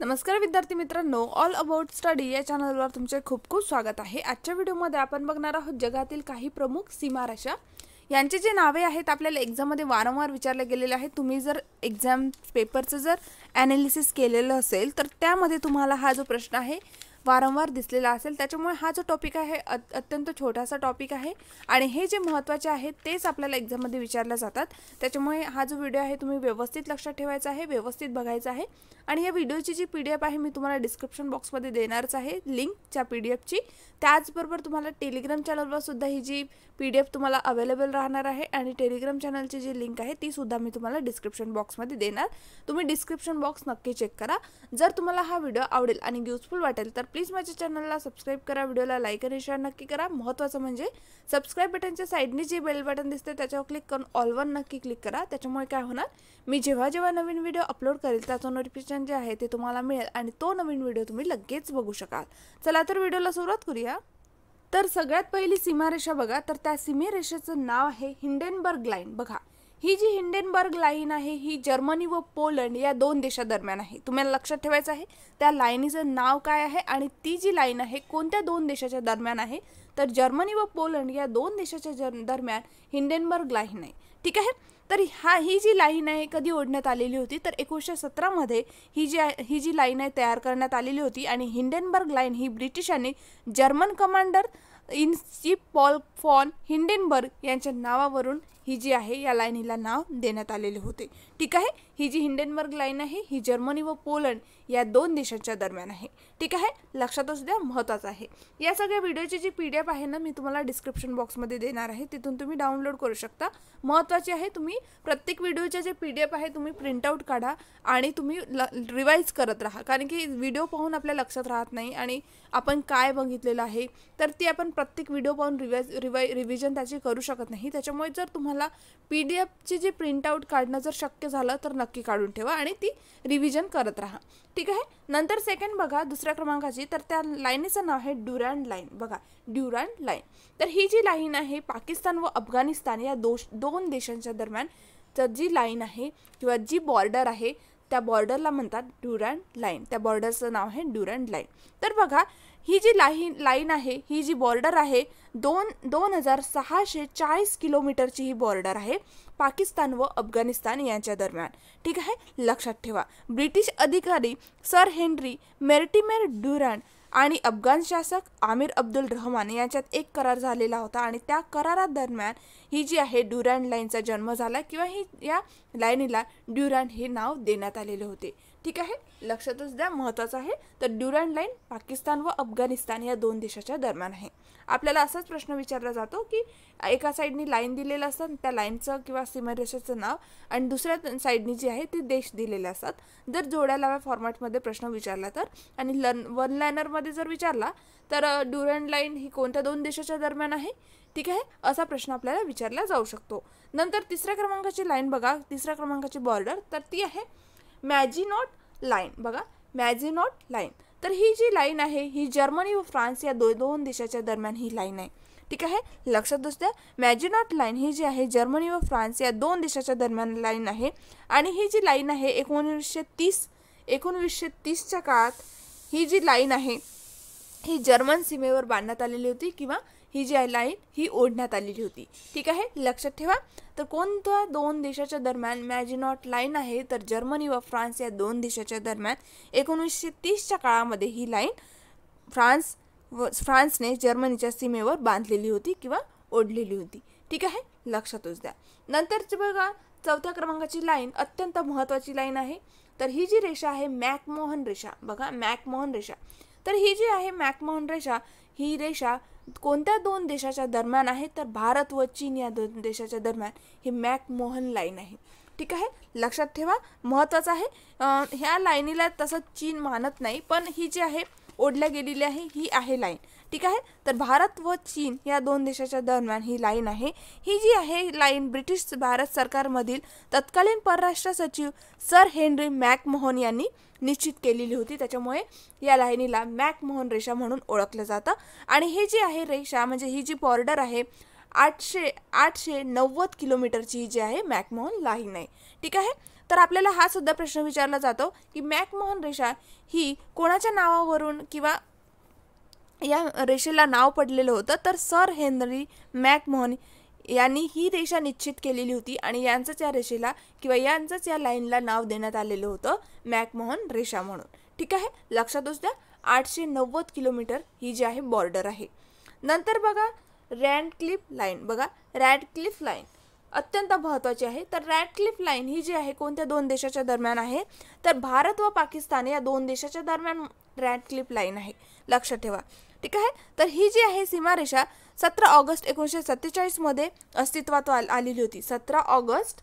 नमस्कार विद्यार्थी मित्रांनो, ऑल अबाउट स्टडी या चॅनलवर तुमचे खूप खूप स्वागत आहे। आजच्या व्हिडिओमध्ये आपण बघणार आहोत जगातील काही प्रमुख सीमारेषा, यांचे जे नावे आहेत आपल्याला एग्जाममध्ये वारंवार विचारले गेलेले आहे। तुम्ही जर एग्जाम पेपरचं जर ॲनालिसिस केलेलं असेल तर त्यामध्ये तुम्हाला हा जो प्रश्न आहे वारंवार दिसलेला असेल, त्याच्यामुळे हा जो टॉपिक आहे अत्यंत छोटासा टॉपिक आहे आणि हे जे महत्त्वाचे आहे तेच आपल्याला एग्जाममध्ये विचारले जातात। त्याच्यामुळे हा जो व्हिडिओ आहे तुम्ही व्यवस्थित लक्षात ठेवायचा आहे, व्यवस्थित बघायचा आहे। आणि या व्हिडिओची जी PDF आहे मी तुम्हाला डिस्क्रिप्शन बॉक्समध्ये देणारच आहे लिंकच्या PDF ची। त्याचबरोबर तुम्हाला टेलिग्राम चॅनलवर सुद्धा ही जी PDF तुम्हाला अवेलेबल राहणार आहे आणि टेलिग्राम चॅनलची जी लिंक आहे ती सुद्धा मी तुम्हाला डिस्क्रिप्शन बॉक्समध्ये देणार। तुम्ही डिस्क्रिप्शन बॉक्स नक्की चेक करा। जर तुम्हाला हा व्हिडिओ आवडेल आणि यूजफुल वाटेल तर प्लीज माझ्या चॅनलला सबस्क्राइब करा, व्हिडिओला लाईक आणि शेअर नक्की करा। महत्त्वाचं म्हणजे सबस्क्राइब बटनच्या साइडने जे बेल बटन दिसते त्याच्यावर क्लिक करून ऑल वन नक्की क्लिक करा। त्याच्यामुळे काय होणार, मी जेव्हा जेव्हा नवीन व्हिडिओ अपलोड करेल त्याचं नोटिफिकेशन जे आहे ते तुम्हाला मिळेल आणि तो नवीन व्हिडिओ तुम्ही लगेच बघू शकाल। चला तर व्हिडिओला सुरुवात करूया। तर सगळ्यात पहिली सीमारेषा बघा, तर त्या सीमारेषेचं नाव आहे हिंडेनबर्ग लाईन। बघा ही जी हिंडेनबर्ग लाईन आहे ही जर्मनी व पोलंड या दोन देशांदरम्यान आहे। तुम्हाला लक्षात ठेवायचं आहे त्या लाईनीचं नाव काय आहे आणि ती जी लाईन आहे कोणत्या दोन देशाच्या दरम्यान आहे, तर जर्मनी व पोलंड या दोन देशाच्या दरम्यान हिंडेनबर्ग लाईन आहे। ठीक आहे, तर ही जी लाईन आहे कधी ओढण्यात आलेली होती, तर 1917 मध्ये ही जी लाईन आहे तयार करण्यात आलेली होती आणि हिंडेनबर्ग लाईन ही ब्रिटिशांनी German commander in chief Paul von Hindenburg यांच्या नावावरून ही जी आहे या लाईनीला नाव देण्यात आलेले होते। ठीक आहे, ही जी हिंडेनबर्ग लाईन आहे ही जर्मनी व पोलंड या दोन देशांच्या दरम्यान आहे। ठीक आहे, लक्षात असू द्या, महत्त्वाचं आहे। या सगळ्या व्हिडिओची जी PDF आहे ना मी तुम्हाला डिस्क्रिप्शन बॉक्समध्ये देणार आहे, तिथून तुम्ही डाउनलोड करू शकता। महत्त्वाची आहे तुम्ही प्रत्येक व्हिडिओचे जे PDF आहे तुम्ही प्रिंटआउट काढा आणि तुम्ही रिवाईज करत राहा, कारण की व्हिडिओ पाहून आपल्या लक्षात राहत नाही आणि आपण काय बघितलेलं आहे तर ती आपण प्रत्येक व्हिडिओ पाहून रिव्हिजन त्याची करू शकत नाही। त्याच्यामुळे जर तुम्हाला PDF ची जी प्रिंटआउट काढणं जर शक्य झालं तर नक्की काढून ठेवा आणि ती रिव्हिजन करत राहा। ठीक आहे, नंतर सेकंड बघा दुसऱ्या क्रमांकाची, तर त्या लाईनीचं नाव आहे ड्युरांड लाईन। बघा ड्युरांड लाईन, तर ही जी लाईन आहे पाकिस्तान व अफगाणिस्तान या दोन देशांच्या दरम्यान तर जी लाईन आहे किंवा जी बॉर्डर आहे त्या बॉर्डरला म्हणतात ड्युरांड लाईन। त्या बॉर्डरचं नाव आहे ड्युरांड लाईन। तर बघा ही जी लाईन आहे ही जी बॉर्डर आहे 2640 किलोमीटरची ही बॉर्डर आहे पाकिस्तान व अफगाणिस्तान यांच्या दरम्यान। ठीक आहे, लक्षात ठेवा। ब्रिटिश अधिकारी सर हेनरी मॉर्टिमर ड्युरांड आणि अफगाण शासक आमिर अब्दुल रहमान यांच्यात एक करार झालेला होता आणि त्या करारादरम्यान ही जी आहे ड्युरांड लाईनचा जन्म झाला किंवा ही या लाईनीला ड्युरांड हे नाव देण्यात आलेले होते। ठीक आहे, लक्षातच द्या, महत्त्वाचं आहे। तर ड्युरांड लाईन पाकिस्तान व अफगाणिस्तान या दोन देशाच्या दरम्यान आहे। आपल्याला असाच प्रश्न विचारला जातो की एका साईडनी लाईन दिलेलं असतात त्या लाईनचं किंवा सीमारेषेचं नाव आणि दुसऱ्या साईडनी जी आहे ती देश दिलेले असतात। जर जोड्या लावा फॉर्मॅटमध्ये प्रश्न विचारला तर आणि वन लायनरमध्ये जर विचारला तर ड्युरांड लाईन ही कोणत्या दोन देशाच्या दरम्यान आहे, ठीक आहे, असा प्रश्न आपल्याला विचारला जाऊ शकतो। नंतर तिसऱ्या क्रमांकाची लाईन बघा, तिसऱ्या क्रमांकाची बॉर्डर, तर ती आहे मॅजिनॉट लाईन। बघा मॅजिनॉट लाईन, तर ही जी लाईन आहे ही जर्मनी व फ्रान्स या दोन देशाच्या दरम्यान ही लाईन आहे। ठीक आहे, लक्षात असू द्या। मॅजिनॉट लाईन ही जी आहे जर्मनी व फ्रान्स या दोन देशाच्या दरम्यान लाईन आहे आणि ही जी लाईन आहे 1930च्या काळात ही जी लाईन आहे ही जर्मन सीमेवर बांधण्यात आलेली होती किंवा ही जी आहे लाईन ही ओढण्यात आलेली होती। ठीक आहे, लक्षात ठेवा। तर कोणत्या दोन देशाच्या दरम्यान मॅजिनॉट लाईन आहे, तर जर्मनी व फ्रान्स या दोन देशाच्या दरम्यान 1930च्या काळामध्ये ही लाईन फ्रान्सने जर्मनीच्या सीमेवर बांधलेली होती किंवा ओढलेली होती। ठीक आहे, लक्षातच द्या। नंतरची बघा चौथ्या क्रमांकाची लाईन, अत्यंत महत्त्वाची लाईन आहे। तर ही जी रेषा आहे मॅकमोहन रेषा। बघा मॅकमोहन रेषा, तर ही जी आहे मॅकमोहन रेषा ही रेषा कोणत्या दोन देशाच्या दरम्यान आहे, तर भारत व चीन या दोन देशाच्या दरम्यान ही मॅकमोहन लाईन आहे। ठीक आहे, लक्षात ठेवा, महत्त्वाचं आहे। ह्या लाईनीला तसं चीन मानत नाही पण ही जी आहे ओढल्या गेलेली आहे ही आहे लाईन। ठीक आहे, तर भारत व चीन या दोन देशाच्या दरम्यान ही लाईन आहे। ही जी आहे लाईन ब्रिटिश भारत सरकारमधील तत्कालीन परराष्ट्र सचिव सर हेनरी मॅकमोहन यांनी निश्चित केलेली होती। त्याच्यामुळे या लाईनीला मॅकमोहन रेषा म्हणून ओळखलं जातं आणि हे जी आहे रेषा म्हणजे ही जी बॉर्डर आहे 890 किलोमीटरची जी आहे मॅकमोहन लाईन आहे। ठीक आहे, तर आपल्याला हा सुद्धा प्रश्न विचारला जातो की मॅकमोहन रेषा ही कोणाच्या नावावरून किंवा या रेषेला नाव पडलेलं होतं, तर सर हेनरी मॅकमोहन यांनी ही रेषा निश्चित केलेली होती आणि यांचंच या रेषेला किंवा यांचंच या लाईनला नाव देण्यात आलेलं होतं मॅकमोहन रेषा म्हणून. ठीक आहे, लक्षातच द्या. 890 किलोमीटर ही जी आहे बॉर्डर आहे. नंतर बघा रॅडक्लिफ लाईन. बघा रॅडक्लिफ लाईन अत्यंत महत्त्वाची आहे. तर रॅडक्लिफ लाईन ही जी आहे कोणत्या दोन देशाच्या दरम्यान आहे, तर भारत व पाकिस्तान या दोन देशाच्या दरम्यान रॅडक्लिफ लाईन आहे, लक्षात ठेवा. ठीक आहे, तर ही जी आहे सीमारेषा 17 ऑगस्ट 1947 मध्ये अस्तित्वात आलेली होती. 17 ऑगस्ट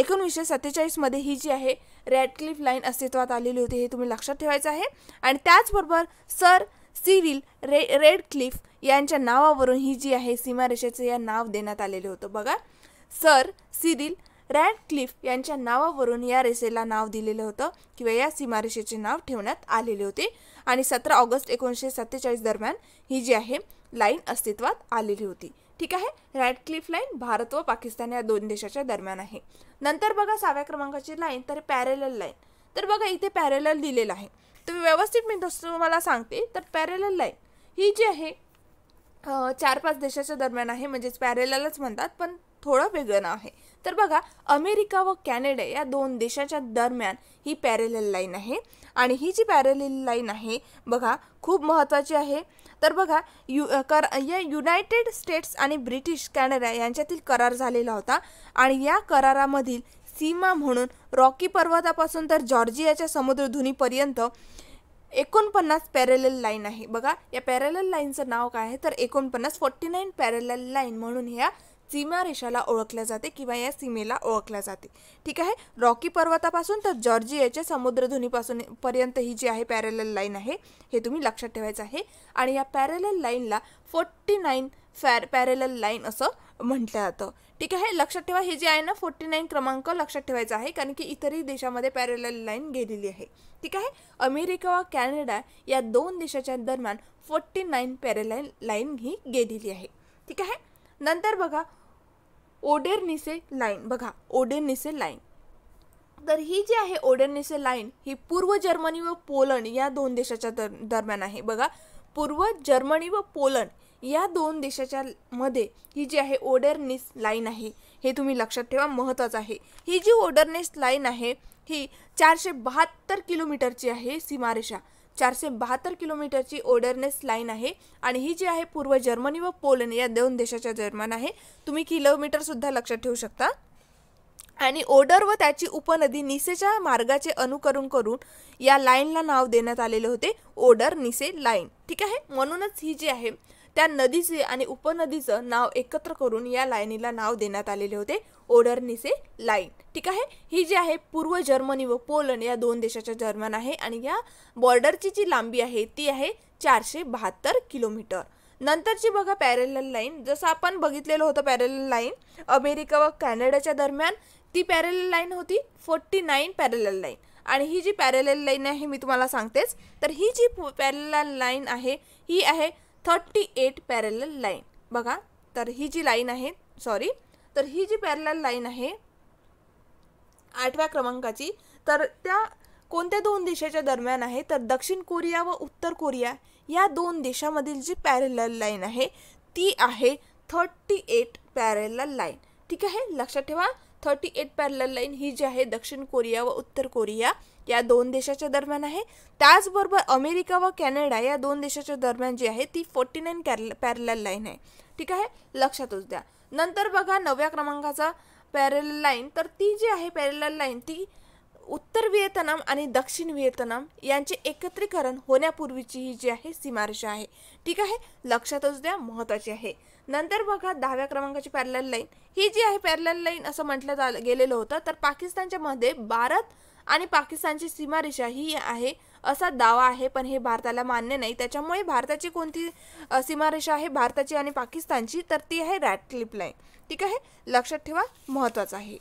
1947 मध्ये ही जी आहे रॅडक्लिफ लाईन अस्तित्वात आलेली होती, हे तुम्ही लक्षात ठेवायचं आहे. आणि त्याचबरोबर सर सिरिल रॅडक्लिफ यांच्या नावावरून ही जी आहे सीमारेषेचं या नाव देण्यात आलेलं होतं. बघा सर सिरिल रॅडक्लिफ यांच्या नावावरून या रेषेला नाव दिलेलं होतं किंवा या सीमारेषेचे नाव ठेवण्यात आलेले होते आणि 17 ऑगस्ट 1947 दरम्यान ही जी आहे लाईन अस्तित्वात आलेली होती. ठीक आहे, रॅडक्लिफ लाईन भारत व पाकिस्तान या दोन देशाच्या दरम्यान आहे. नंतर बघा 6व्या क्रमांकाची लाईन तर पॅरेलल लाईन. तर बघा इथे पॅरेलल दिलेलं आहे, तुम्ही व्यवस्थित मी तुम्हाला सांगते. तर पॅरेलल लाईन ही जी आहे 4-5 देशाच्या दरम्यान आहे, म्हणजेच पॅरेललच म्हणतात पण थोडं वेगळं नाव आहे. तर बघा अमेरिका व कॅनडा या दोन देशाच्या दरम्यान ही पॅरेलल लाईन आहे आणि ही जी पॅरेलल लाईन आहे बघा खूप महत्त्वाची आहे. तर बघा या युनायटेड स्टेट्स आणि ब्रिटिश कॅनडा यांच्यातील करार झालेला होता आणि या करारामधील सीमा म्हणून रॉकी पर्वतापासून तर जॉर्जियाच्या समुद्रधुनीपर्यंत 49 पॅरेलल लाईन आहे. बघा या पॅरेलल लाईनचं नाव काय आहे, तर 49 49 पॅरेलल लाईन म्हणून ह्या सीमारेषाला ओळखल्या जाते किंवा या सीमेला ओळखल्या जाते. ठीक आहे, रॉकी पर्वतापासून तर जॉर्जियाच्या समुद्रधुनीपासून पर्यंत ही जी आहे पॅरेलल लाईन आहे, हे तुम्ही लक्षात ठेवायचं आहे. आणि या पॅरेलल लाईनला 49 पॅरेलल लाईन असं म्हटलं जातं. ठीक आहे, लक्षात ठेवा. हे जे आहे ना 49 क्रमांक लक्षात ठेवायचा आहे, कारण की इतरही देशामध्ये पॅरेलल लाईन गेलेली आहे. ठीक आहे, अमेरिका व कॅनडा या दोन देशाच्या दरम्यान 49 पॅरेलल लाईन ही गेलेली आहे. ठीक आहे, नंतर बघा ओडेर-निसे लाईन. बघा ओडेर-निसे लाईन, तर ही जी आहे ओडेर-निसे लाईन ही पूर्व जर्मनी व पोलंड या दोन देशाच्या दरम्यान आहे. बघा पूर्व जर्मनी व पोलंड या दोन देशाच्या मध्ये ही जी आहे ओडेर-निस लाईन आहे, हे तुम्ही लक्षात ठेवा, महत्त्वाचं आहे. ही जी ओडेर-निस लाईन आहे ही 472 किलोमीटरची आहे सीमारेषा. 472 किलोमीटरची ओडेर-निस लाईन आहे आणि ही जी आहे पूर्व जर्मनी व पोलंड या दोन देशाच्या दरम्यान आहे. तुम्ही किलोमीटरसुद्धा लक्षात ठेवू शकता. आणि ओडर व त्याची उपनदी निसेच्या मार्गाचे अनुकरण करून या लाईनला नाव देण्यात आलेले होते ओडेर-निसे लाईन. ठीक आहे, म्हणूनच ही जी आहे त्या नदीचे आणि उपनदीचं नाव एकत्र करून या लाईनीला नाव देण्यात आलेले होते ओडेर-निसे लाईन. ठीक आहे, ही जी आहे पूर्व जर्मनी व पोलंड या दोन देशाच्या दरम्यान आहे आणि या बॉर्डरची जी लांबी आहे ती आहे 472 किलोमीटर. नंतरची बघा पॅरेलल लाईन, जसं आपण बघितलेलं होतं पॅरेलल लाईन अमेरिका व कॅनडाच्या दरम्यान, ती पॅरेलल लाईन होती 49 पॅरेलल लाईन. आणि ही जी पॅरेलल लाईन आहे मी तुम्हाला सांगतेच, तर ही जी पॅरेलल लाईन आहे ही आहे 38 पॅरेलल लाईन. बघा तर ही जी लाईन आहे तर ही जी पॅरेलल लाईन आहे 8व्या क्रमांकाची, तर त्या कोणत्या दोन देशाच्या दरम्यान आहे, तर दक्षिण कोरिया व उत्तर कोरिया या दोन देशामधील जी पॅरेलल लाईन आहे ती आहे 38 पॅरेलल लाईन. ठीक आहे, लक्षात ठेवा. 38 पॅरेलल लाईन ही जी आहे दक्षिण कोरिया व उत्तर कोरिया या दोन देशाच्या दरम्यान आहे. त्याचबरोबर अमेरिका व कॅनडा या दोन देशाच्या दरम्यान जी आहे ती 49 पॅरेलल लाईन आहे. ठीक आहे, लक्षातच द्या. नंतर बघा 9व्या क्रमांकाचा पॅरेलल लाईन, तर ती जी आहे पॅरेलल लाईन ती उत्तर व्हिएतनाम आणि दक्षिण व्हिएतनाम यांचे एकत्रीकरण होण्यापूर्वीची ही जी आहे सीमारेषा आहे. ठीक आहे, लक्षातच द्या, महत्त्वाची आहे. नंतर बघा 10व्या क्रमांकाची पॅरेलल लाईन, ही जी आहे पॅरेलल लाईन असं म्हटलं गेलेलं होतं. तर पाकिस्तानच्या मध्ये भारत आणि पाकिस्तानची सीमारेषा ही आहे असा दावा आहे, पण हे भारताला मान्य नाही. त्याच्यामुळे भारताची कोणती सीमारेषा आहे भारताची आणि पाकिस्तानची, तर ती आहे रॅडक्लिफ लाईन. ठीक आहे, लक्षात ठेवा, महत्त्वाचं आहे.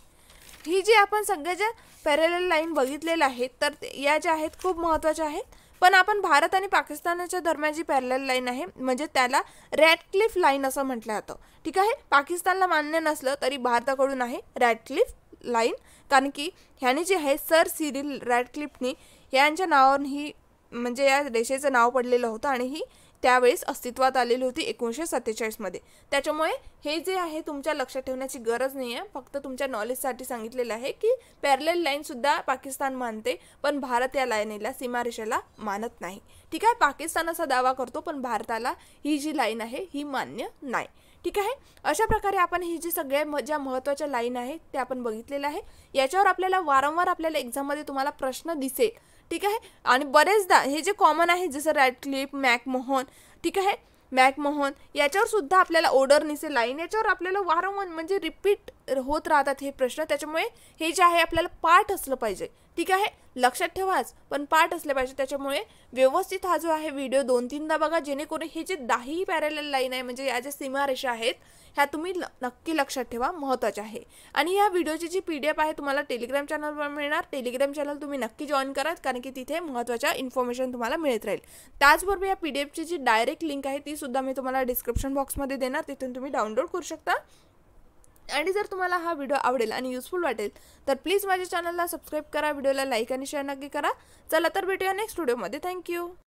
ही जी आपण सगळ्या ज्या पॅरेलल लाईन बघितलेल्या आहेत, तर या ज्या आहेत खूप महत्त्वाच्या आहेत. पण आपण भारत आणि पाकिस्तानाच्या दरम्यान जी पॅरेलल लाईन आहे म्हणजे त्याला रॅडक्लिफ लाईन असं म्हटलं जातं. ठीक आहे, पाकिस्तानला मान्य नसलं तरी भारताकडून आहे रॅडक्लिफ लाईन, कारण की ह्याने जे आहे सर सिरिल रॅडक्लिफने यांच्या नावाने ही म्हणजे या रेषेचं नाव पडलेलं होतं आणि ही त्यावेळेस अस्तित्वात आलेली होती 1947 मध्ये। त्याच्यामुळे हे जे आहे तुमच्या लक्षात ठेवण्याची गरज नाही आहे, फक्त तुमच्या नॉलेजसाठी सांगितलेलं आहे की पॅरलल लाईनसुद्धा पाकिस्तान मानते पण भारत या लाईनीला सीमारेषेला मानत नाही। ठीक आहे, पाकिस्तान असा दावा करतो पण भारताला ही जी लाईन आहे ही मान्य नाही। ठीक आहे, अशा प्रकारे आपण ही जी सगळ्या ज्या महत्त्वाच्या लाईन आहे ते आपण बघितलेलं आहे। याच्यावर आपल्याला वारंवार आपल्याला एक्झाममध्ये तुम्हाला प्रश्न दिसेल। ठीक आहे, आणि बरेचदा हे जे कॉमन आहे जसं रॅडक्लिफ, मॅकमोहन, ठीक आहे मॅकमोहन, याच्यावर सुद्धा आपल्याला ओडरनिसे लाईन याच्यावर आपल्याला वारंवार म्हणजे रिपीट होत राहतात हे प्रश्न। त्याच्यामुळे हे जे आहे आपल्याला पाठ असलं पाहिजे। ठीक आहे, लक्षात ठेवाच पण पाठ असले पाहिजे। त्याच्यामुळे व्यवस्थित हा जो आहे व्हिडिओ 2-3दा बघा, जेणेकरून हे जे 10 पॅरॅलल लाईन आहे म्हणजे या ज्या सीमारेषा आहेत ह्या तुम्ही नक्की लक्षात ठेवा, महत्त्वाचे आहे। आणि या व्हिडिओची जी PDF आहे तुम्हाला टेलिग्राम चॅनलवर मिळणार, टेलिग्राम चॅनल तुम्ही नक्की जॉईन करा कारण की तिथे महत्त्वाच्या इन्फॉर्मेशन तुम्हाला मिळत राहील। त्याचबरोबर या PDF ची जी डायरेक्ट लिंक आहे ती सुद्धा मी तुम्हाला डिस्क्रिप्शन बॉक्समध्ये देणार, तिथून तुम्ही डाउनलोड करू शकता। आणि जर तुम्हाला हा व्हिडिओ आवडेल आणि यूजफुल वाटेल तर प्लीज माझ्या चॅनलला सबस्क्राइब करा, व्हिडिओला लाईक आणि शेअर नक्की करा। चला तर भेटूया नेक्स्ट व्हिडिओमध्ये। थँक्यू।